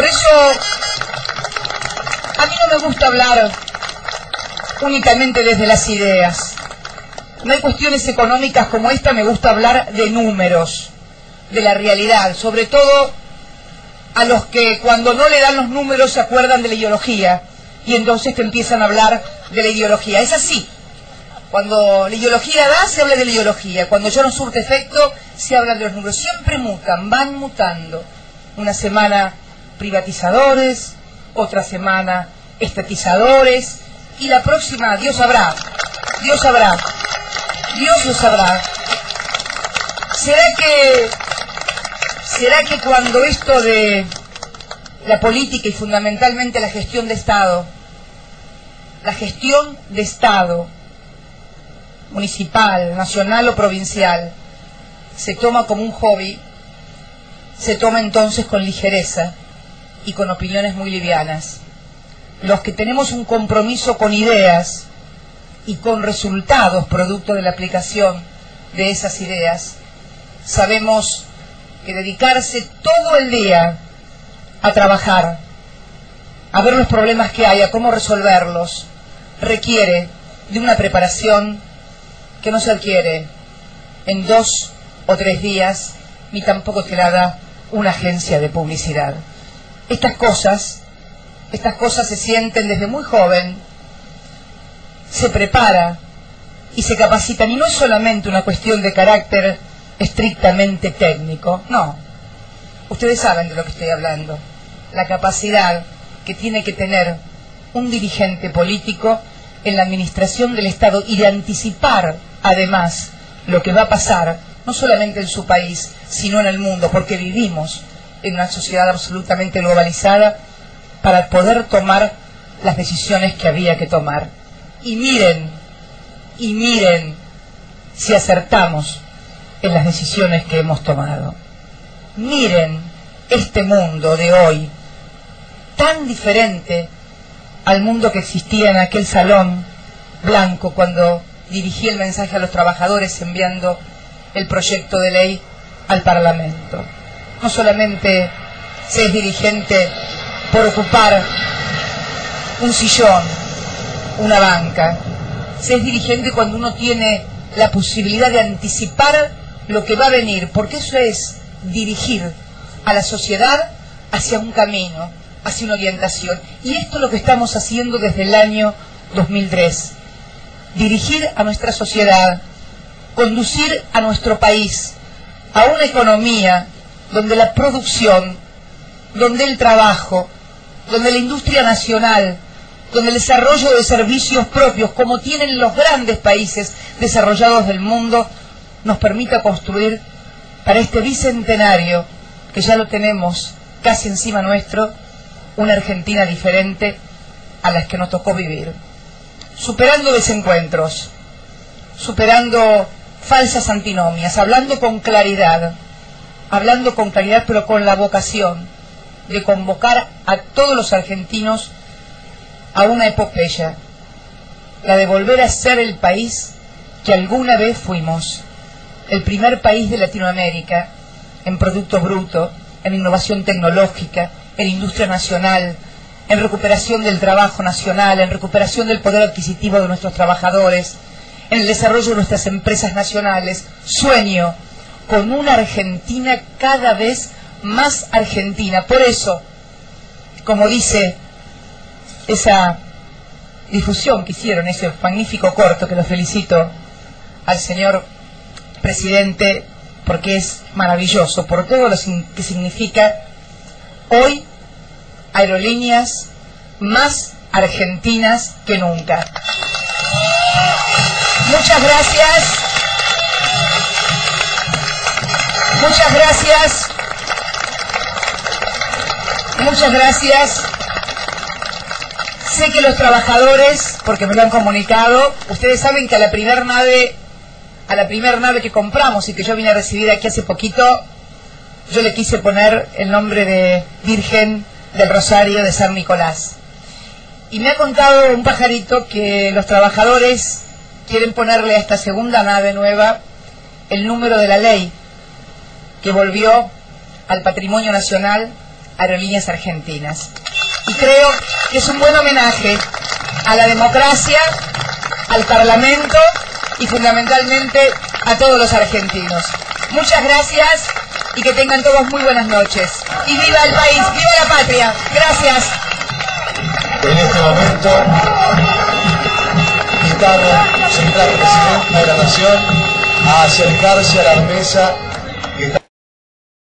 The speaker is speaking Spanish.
Por eso, a mí no me gusta hablar únicamente desde las ideas. No hay cuestiones económicas como esta, me gusta hablar de números, de la realidad, sobre todo a los que cuando no le dan los números se acuerdan de la ideología y entonces te empiezan a hablar de la ideología. Es así, cuando la ideología da, se habla de la ideología, cuando ya no surte efecto, se habla de los números. Siempre mutan, van mutando. Una semana privatizadores, otra semana estatizadores y la próxima, Dios sabrá, Dios sabrá, Dios lo sabrá. ¿Será que cuando esto de la política y fundamentalmente la gestión de Estado, municipal, nacional o provincial, se toma como un hobby, se toma entonces con ligereza y con opiniones muy livianas? Los que tenemos un compromiso con ideas y con resultados producto de la aplicación de esas ideas, sabemos que dedicarse todo el día a trabajar, a ver los problemas que hay, a cómo resolverlos, requiere de una preparación que no se adquiere en 2 o 3 días, ni tampoco te la da una agencia de publicidad. Estas cosas se sienten desde muy joven, se prepara y se capacitan, y no es solamente una cuestión de carácter estrictamente técnico, no. Ustedes saben de lo que estoy hablando. La capacidad que tiene que tener un dirigente político en la administración del Estado y de anticipar, además, lo que va a pasar, no solamente en su país, sino en el mundo, porque vivimos en una sociedad absolutamente globalizada para poder tomar las decisiones que había que tomar. Y miren si acertamos en las decisiones que hemos tomado. Miren este mundo de hoy, tan diferente al mundo que existía en aquel salón blanco cuando dirigí el mensaje a los trabajadores enviando el proyecto de ley al Parlamento. No solamente se es dirigente por ocupar un sillón, una banca, se es dirigente cuando uno tiene la posibilidad de anticipar lo que va a venir, porque eso es dirigir a la sociedad hacia un camino, hacia una orientación. Y esto es lo que estamos haciendo desde el año 2003. Dirigir a nuestra sociedad, conducir a nuestro país a una economía donde la producción, donde el trabajo, donde la industria nacional, donde el desarrollo de servicios propios, como tienen los grandes países desarrollados del mundo, nos permita construir para este bicentenario, que ya lo tenemos casi encima nuestro, una Argentina diferente a las que nos tocó vivir. Superando desencuentros, superando falsas antinomias, hablando con claridad pero con la vocación de convocar a todos los argentinos a una epopeya, la de volver a ser el país que alguna vez fuimos, el primer país de Latinoamérica en producto bruto, en innovación tecnológica, en industria nacional, en recuperación del trabajo nacional, en recuperación del poder adquisitivo de nuestros trabajadores, en el desarrollo de nuestras empresas nacionales. Sueño con una Argentina cada vez más argentina. Por eso, como dice esa difusión que hicieron, ese magnífico corto, que lo felicito al señor presidente porque es maravilloso, por todo lo que significa hoy Aerolíneas más argentinas que nunca. Muchas gracias. Muchas gracias. Muchas gracias. Sé que los trabajadores, porque me lo han comunicado, ustedes saben que a la primer nave que compramos y que yo vine a recibir aquí hace poquito, yo le quise poner el nombre de Virgen del Rosario de San Nicolás. Y me ha contado un pajarito que los trabajadores quieren ponerle a esta segunda nave nueva el número de la ley que volvió al patrimonio nacional Aerolíneas Argentinas. Y creo que es un buen homenaje a la democracia, al Parlamento y fundamentalmente a todos los argentinos. Muchas gracias y que tengan todos muy buenas noches. Y viva el país, viva la patria. Gracias. En este momento, invitamos, señora Presidenta de la Nación, a acercarse a la mesa.